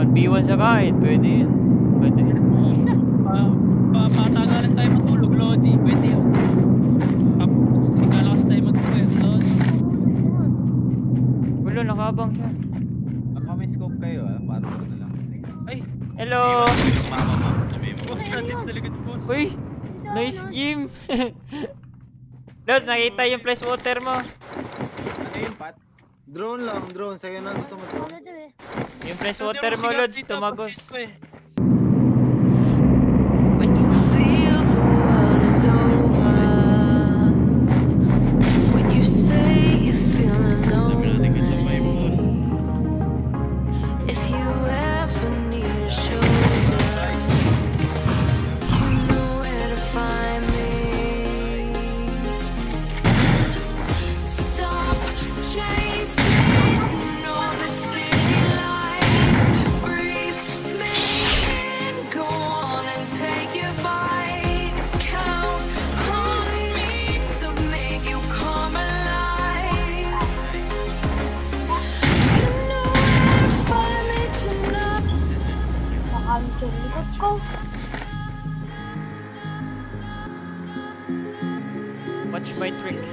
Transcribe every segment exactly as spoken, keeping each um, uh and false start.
all B one sa kahit, pwede yun. Pwede yun. Patagalan tayo matulog, Lodi. Pwede yun. Sinalakas tayo matulog, Lodi. Gulo, nakabang siya. Baka may scope kayo, ah. Paano ko na lang. Ay! Hello! Boss, nandit sa likod, boss. Uy! Nice game! Lord, nakita yung place water mo. Ano yung pat? Drone lang, drone. Sa'yo na gusto mo drone. Yung place water mo, Lord, tumagos. When you feel the world is over, when you say you feel alone, if you ever need a shoulder, you know where to find me. Stop chasing. Let's go. Watch my tricks.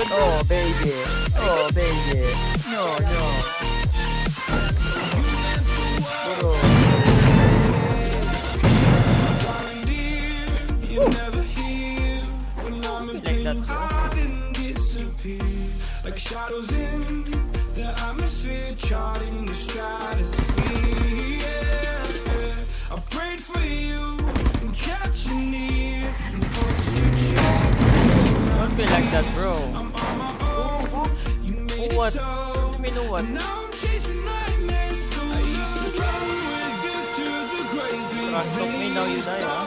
Oh, baby. Oh, baby. Like shadows in the atmosphere, charting the stratosphere. Yeah. I prayed for you and kept you near. Don't be like that, bro. I'm on my own. You made it so. Let me know what. Now I'm chasing nightmares. I used to run with you through the great big things. I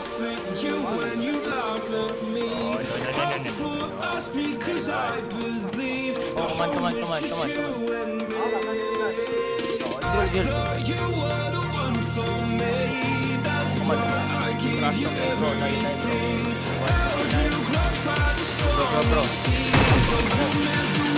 think you when you laugh at me. Hope for us because I believe. Come on, come on, come on, come on, come on. I thought you were the one for me. That's why I give you everything. Held you close by the stormy seas. So don't let the world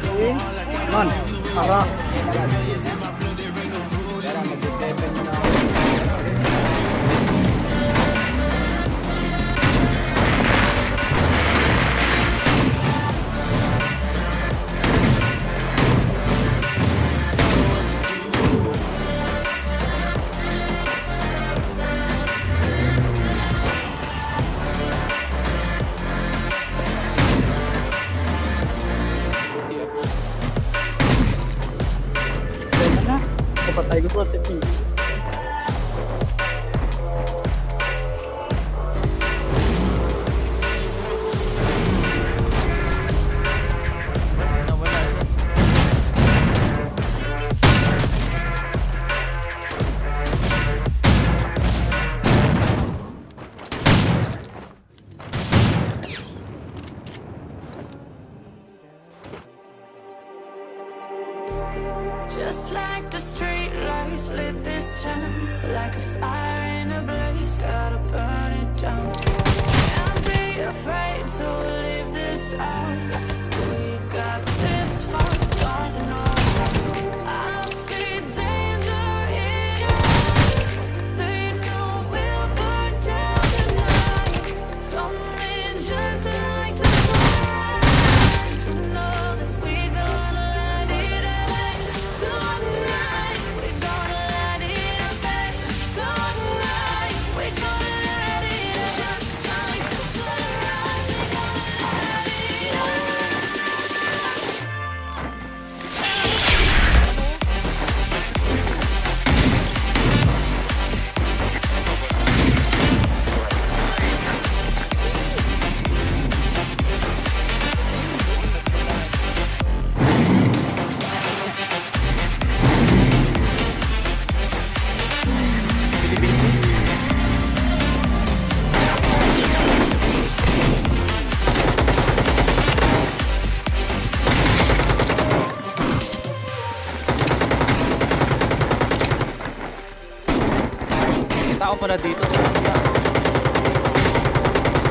Come on, come on. like a fire in a blaze, gotta burn it down. Can't be afraid to leave this house. We got this far, don't know. I see danger in us. They know we'll burn down tonight. Come in just like the stars. Know that we gonna let it out tonight. We gonna let it out tonight. We gonna let it out just like the stars. We gonna let it out. Tao pala dito.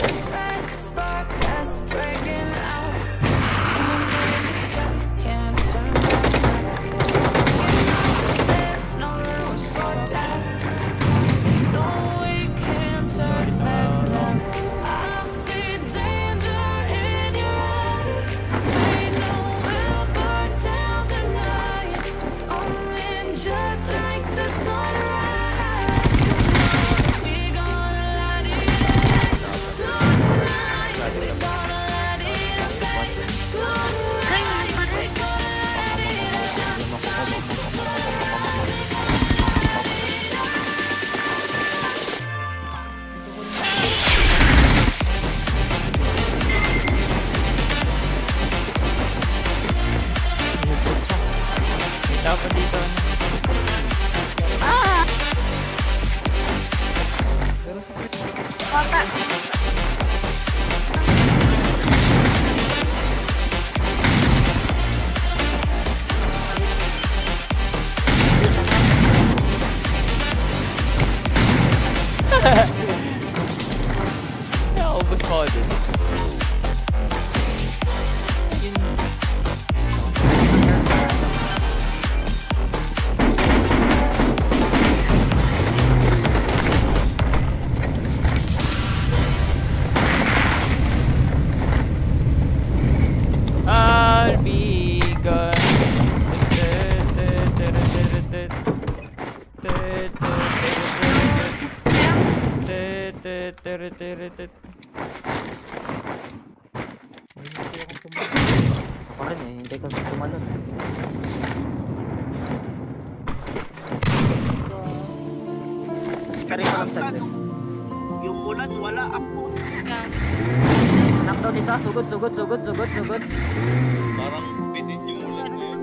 Just like a spark that's breaking out. Can't turn back. There's no room for doubt. No, we can't turn back now. I see danger in your eyes. They know we'll burn down the night. Only just like the sunrise. Sugod, sugod, sugod, sugod, sugod. Parang pitit yung ulan na yun.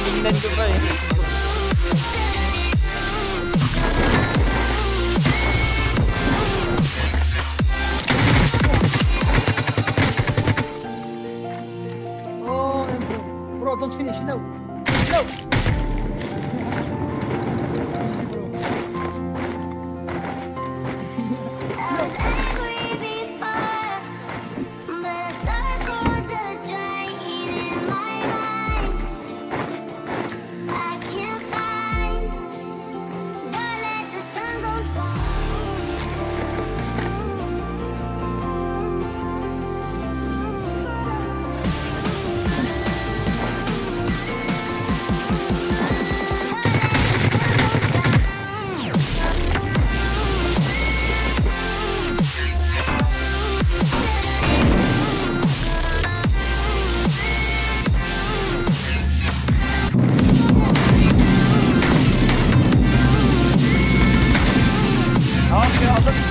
Tingnan ko ba eh. Oh, bro, don't finish, no. No! I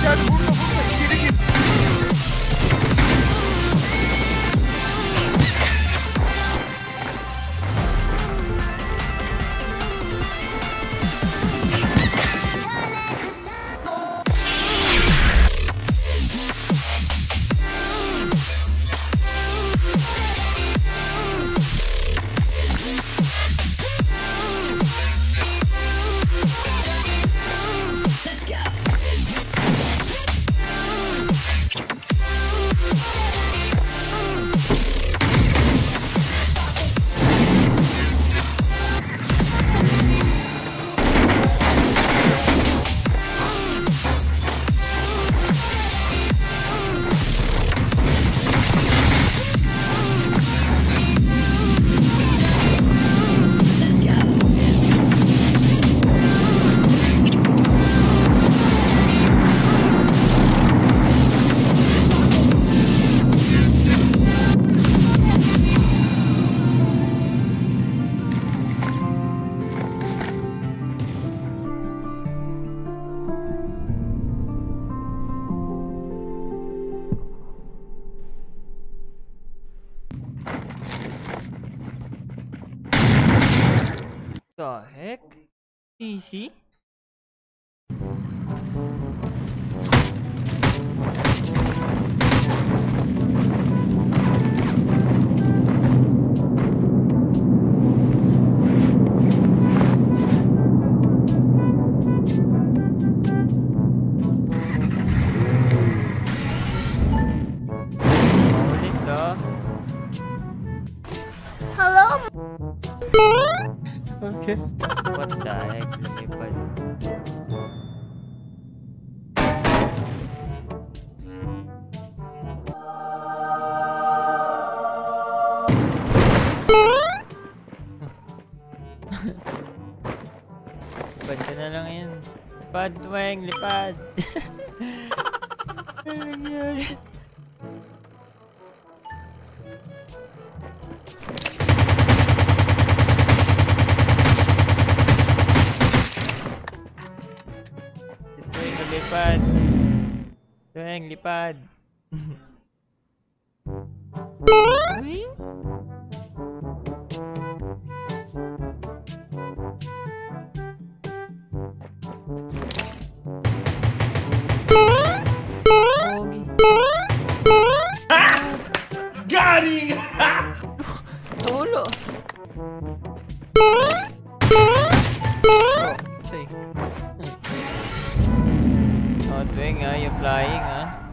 geldi. Vurma vurma. İçeri git. The heck? Easy. Okay. What the heck is Pwede na lang yun. Lipad, Tweng! Lipad! Ano nangyari? Lipad. Tweng, lipad. Garing! Tulo. Tweng, ah, you're flying, huh?